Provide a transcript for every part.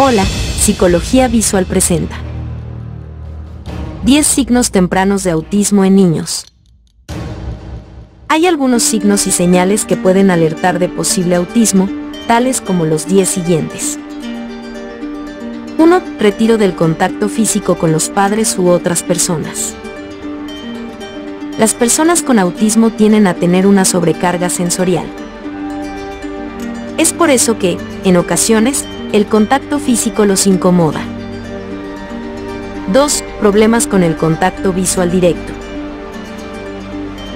Hola, Psicología Visual presenta 10 signos tempranos de autismo en niños. Hay algunos signos y señales que pueden alertar de posible autismo, tales como los 10 siguientes. 1. Retiro del contacto físico con los padres u otras personas. Las personas con autismo tienden a tener una sobrecarga sensorial. Es por eso que, en ocasiones, el contacto físico los incomoda. 2. Problemas con el contacto visual directo.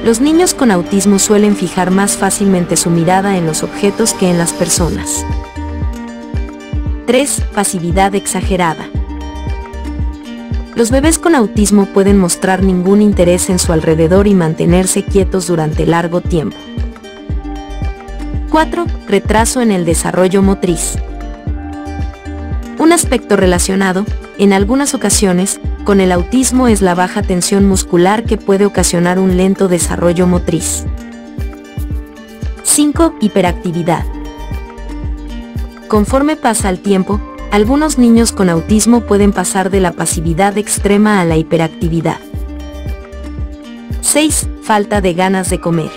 Los niños con autismo suelen fijar más fácilmente su mirada en los objetos que en las personas. 3. Pasividad exagerada. Los bebés con autismo pueden mostrar ningún interés en su alrededor y mantenerse quietos durante largo tiempo. 4. Retraso en el desarrollo motriz. Un aspecto relacionado, en algunas ocasiones, con el autismo es la baja tensión muscular que puede ocasionar un lento desarrollo motriz. 5. Hiperactividad. Conforme pasa el tiempo, algunos niños con autismo pueden pasar de la pasividad extrema a la hiperactividad. 6. Falta de ganas de comer.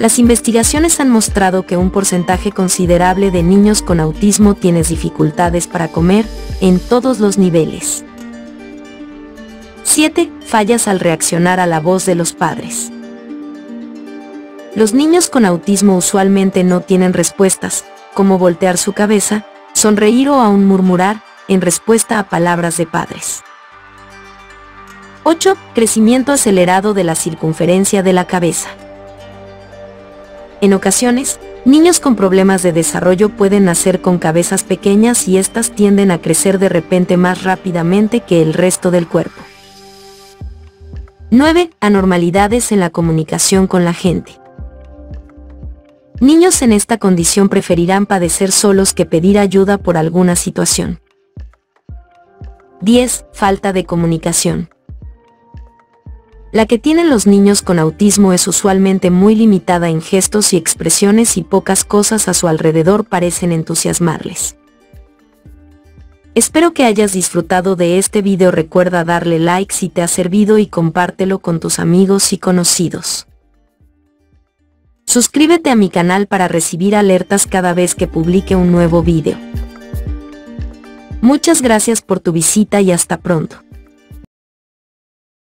Las investigaciones han mostrado que un porcentaje considerable de niños con autismo tiene dificultades para comer, en todos los niveles. 7. Fallas al reaccionar a la voz de los padres. Los niños con autismo usualmente no tienen respuestas, como voltear su cabeza, sonreír o aún murmurar, en respuesta a palabras de padres. 8. Crecimiento acelerado de la circunferencia de la cabeza. En ocasiones, niños con problemas de desarrollo pueden nacer con cabezas pequeñas y estas tienden a crecer de repente más rápidamente que el resto del cuerpo. 9. Anormalidades en la comunicación con la gente. Niños en esta condición preferirán padecer solos que pedir ayuda por alguna situación. 10. Falta de comunicación. La que tienen los niños con autismo es usualmente muy limitada en gestos y expresiones y pocas cosas a su alrededor parecen entusiasmarles. Espero que hayas disfrutado de este video. Recuerda darle like si te ha servido y compártelo con tus amigos y conocidos. Suscríbete a mi canal para recibir alertas cada vez que publique un nuevo video. Muchas gracias por tu visita y hasta pronto.